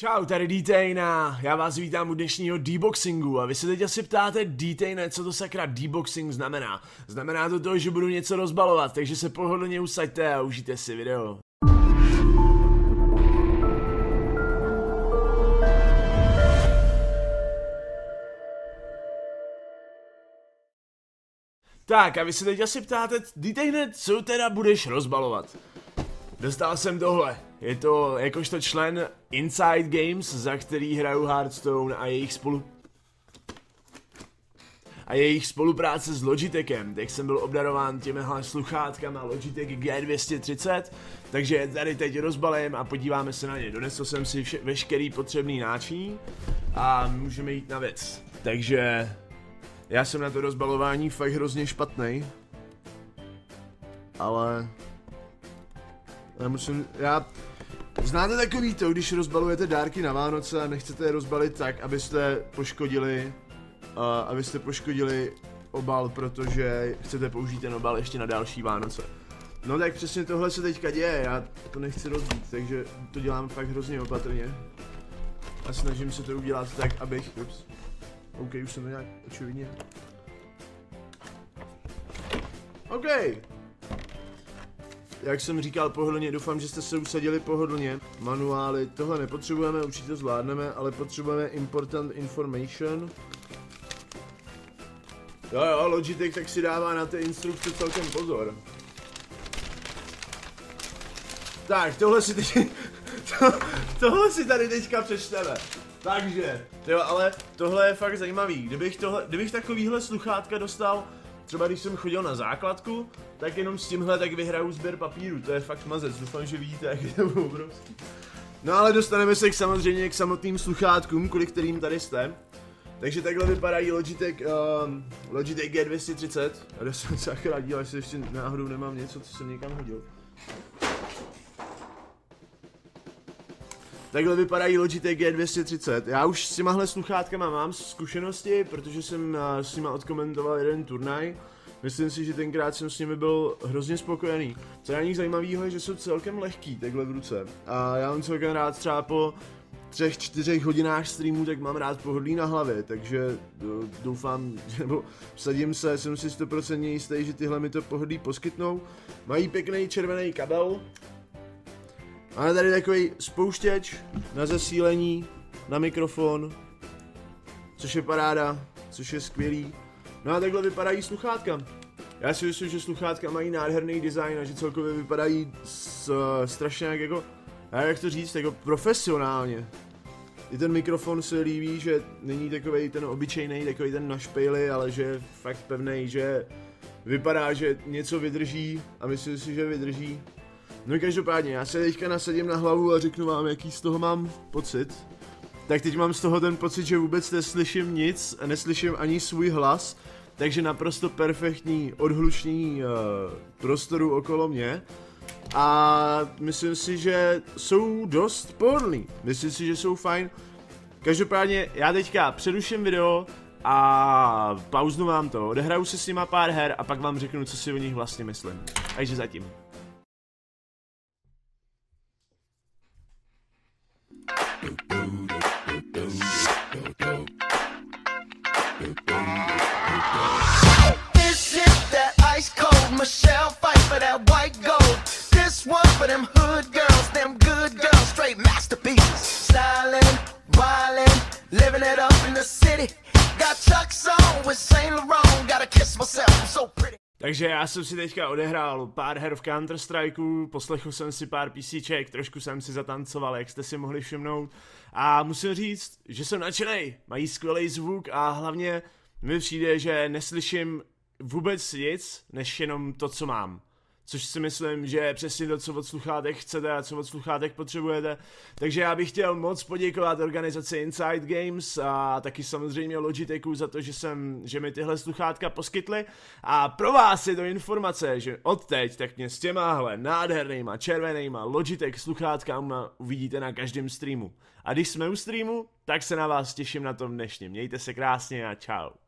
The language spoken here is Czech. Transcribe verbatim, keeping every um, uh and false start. Čau, tady Detajna, já vás vítám u dnešního deboxingu a vy se teď asi ptáte, Detajna, co to sakra deboxing znamená. Znamená to to, že budu něco rozbalovat, takže se pohodlně usaďte a užijte si video. Tak a vy se teď asi ptáte, Detajna, co teda budeš rozbalovat. Dostal jsem tohle. Je to jakožto člen Inside Games, za který hraju Hearthstone a jejich spolu... a jejich spolupráce s Logitechem. Teď jsem byl obdarován těmihle sluchátkama Logitech G dvě stě třicet, takže je tady teď rozbalím a podíváme se na ně. Donesl jsem si vše, veškerý potřebný náčiní a můžeme jít na věc. Takže... já jsem na to rozbalování fakt hrozně špatnej. Ale... Já musím, já... Znáte takový to, když rozbalujete dárky na Vánoce a nechcete je rozbalit tak, abyste poškodili, uh, abyste poškodili obal, protože chcete použít ten obal ještě na další Vánoce. No tak přesně tohle se teďka děje, já to nechci rozbít, takže to dělám fakt hrozně opatrně. A snažím se to udělat tak, abych, ups, OK, už jsem to nějak očividně. OK! Jak jsem říkal, pohodlně, doufám, že jste se usadili pohodlně. Manuály, tohle nepotřebujeme, určitě zvládneme, ale potřebujeme important information. Jo jo, Logitech tak si dává na ty instrukce celkem pozor. Tak, tohle si teď... To, tohle si tady teďka přečteme. Takže, jo, ale tohle je fakt zajímavý. Kdybych, tohle, kdybych takovýhle sluchátka dostal... Třeba když jsem chodil na základku, tak jenom s tímhle tak vyhraju sběr papíru, to je fakt mazec, doufám, že vidíte, jak je to obrovský. No ale dostaneme se k samozřejmě k samotným sluchátkům, kvůli kterým tady jste. Takže takhle vypadají Logitech, um, Logitech G dvě stě třicet. A já jsem sakra díl, až se ještě náhodou nemám něco, co jsem někam hodil. Takhle vypadají Logitech G dvě stě třicet. Já už s těmahle sluchátkama mám zkušenosti, protože jsem s nima odkomentoval jeden turnaj. Myslím si, že tenkrát jsem s nimi byl hrozně spokojený. Co je na nich zajímavého je, že jsou celkem lehký takhle v ruce. A já mám celkem rád třeba po třech, čtyřech hodinách streamu, tak mám rád pohodlí na hlavě, takže doufám, nebo vsadím se, jsem si sto procent jistý, že tyhle mi to pohodlí poskytnou. Mají pěkný červený kabel. Máme tady takový spouštěč na zesílení, na mikrofon, což je paráda, což je skvělý. No a takhle vypadají sluchátka. Já si myslím, že sluchátka mají nádherný design a že celkově vypadají s, strašně jak jako, jak to říct, jako profesionálně. I ten mikrofon se líbí, že není takovej ten obyčejný, takový ten na špejli, ale že je fakt pevnej, že vypadá, že něco vydrží a myslím si, že vydrží. No každopádně, já se teďka nasadím na hlavu a řeknu vám, jaký z toho mám pocit. Tak teď mám z toho ten pocit, že vůbec neslyším nic a neslyším ani svůj hlas. Takže naprosto perfektní odhlučnění uh, prostoru okolo mě. A myslím si, že jsou dost pohodlný. Myslím si, že jsou fajn. Každopádně, já teďka přeruším video a pauznu vám to. Odehraju si s nima pár her a pak vám řeknu, co si o nich vlastně myslím. Takže zatím. Takže já jsem si teďka odehrál pár her v Counter-Strikeu, poslechl jsem si pár písíček, trošku jsem si zatancoval, jak jste si mohli všimnout. A musím říct, že jsem nadšenej, mají skvělý zvuk a hlavně mi přijde, že neslyším vůbec nic, než jenom to, co mám. Což si myslím, že je přesně to, co od sluchátek chcete a co od sluchátek potřebujete. Takže já bych chtěl moc poděkovat organizaci Inside Games a taky samozřejmě Logitechu za to, že, jsem, že mi tyhle sluchátka poskytly. A pro vás je to informace, že odteď tak mě s těmahle nádhernýma červenýma Logitech sluchátkama uvidíte na každém streamu. A když jsme u streamu, tak se na vás těším na tom dnešním. Mějte se krásně a čau.